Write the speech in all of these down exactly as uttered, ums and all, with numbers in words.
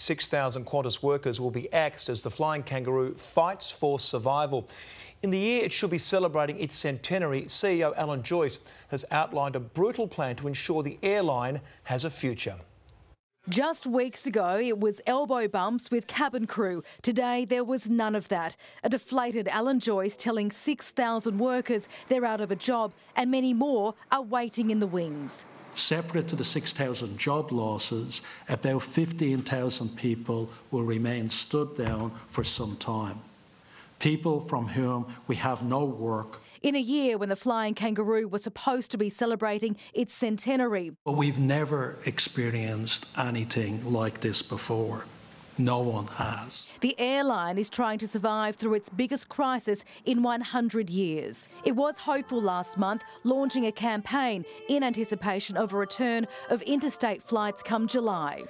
six thousand Qantas workers will be axed as the flying kangaroo fights for survival. In the year it should be celebrating its centenary, C E O Alan Joyce has outlined a brutal plan to ensure the airline has a future. Just weeks ago, it was elbow bumps with cabin crew. Today, there was none of that. A deflated Alan Joyce telling six thousand workers they're out of a job and many more are waiting in the wings. Separate to the six thousand job losses, about fifteen thousand people will remain stood down for some time. People from whom we have no work. In a year when the flying kangaroo was supposed to be celebrating its centenary. But we've never experienced anything like this before. No one has. The airline is trying to survive through its biggest crisis in one hundred years. It was hopeful last month, launching a campaign in anticipation of a return of interstate flights come July.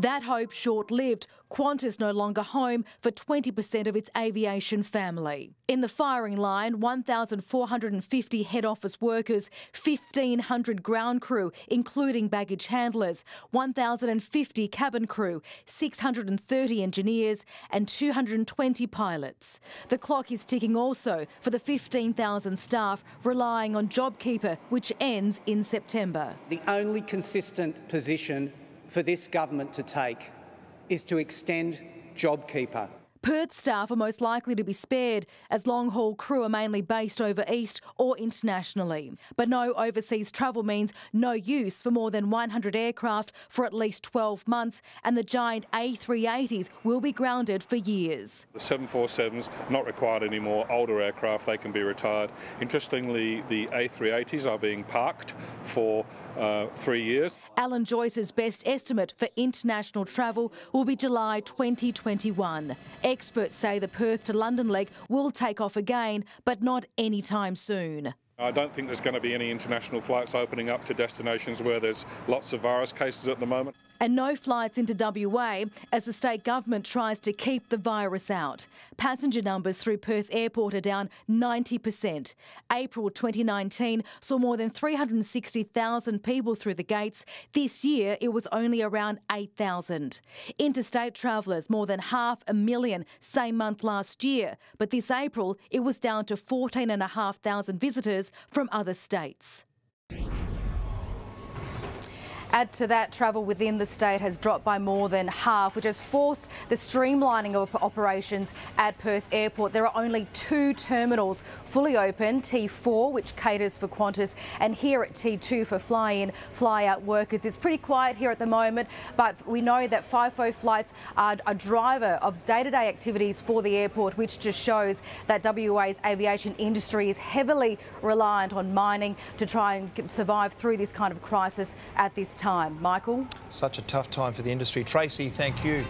That hope short-lived. Qantas no longer home for twenty percent of its aviation family. In the firing line, one thousand four hundred fifty head office workers, fifteen hundred ground crew, including baggage handlers, one thousand fifty cabin crew, six hundred thirty engineers and two hundred twenty pilots. The clock is ticking also for the fifteen thousand staff relying on JobKeeper, which ends in September. The only consistent position for this government to take is to extend JobKeeper. Perth staff are most likely to be spared as long-haul crew are mainly based over east or internationally. But no overseas travel means no use for more than one hundred aircraft for at least twelve months, and the giant A three eighties will be grounded for years. The seven forty-sevens not required anymore, older aircraft, they can be retired. Interestingly, the A three eighties are being parked for uh, three years. Alan Joyce's best estimate for international travel will be July twenty twenty-one. Experts say the Perth to London leg will take off again, but not anytime soon. I don't think there's going to be any international flights opening up to destinations where there's lots of virus cases at the moment. And no flights into W A as the state government tries to keep the virus out. Passenger numbers through Perth Airport are down ninety percent. April twenty nineteen saw more than three hundred sixty thousand people through the gates. This year it was only around eight thousand. Interstate travellers, more than half a million, same month last year. But this April it was down to fourteen thousand five hundred visitors from other states. Add to that, travel within the state has dropped by more than half, which has forced the streamlining of operations at Perth Airport. There are only two terminals fully open, T four, which caters for Qantas, and here at T two for fly-in, fly-out workers. It's pretty quiet here at the moment, but we know that FIFO flights are a driver of day-to-day activities for the airport, which just shows that W A's aviation industry is heavily reliant on mining to try and survive through this kind of crisis at this time. Time. Michael? Such a tough time for the industry. Tracy, thank you.